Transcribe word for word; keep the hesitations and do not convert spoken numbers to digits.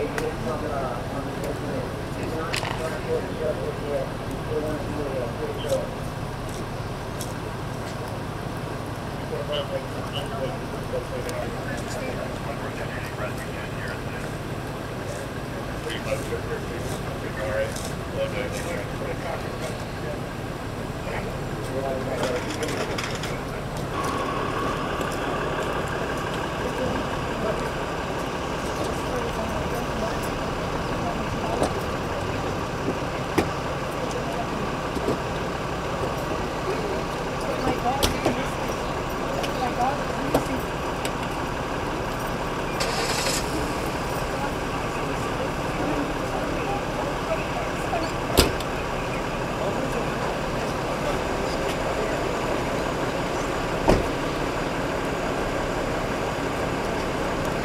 We'll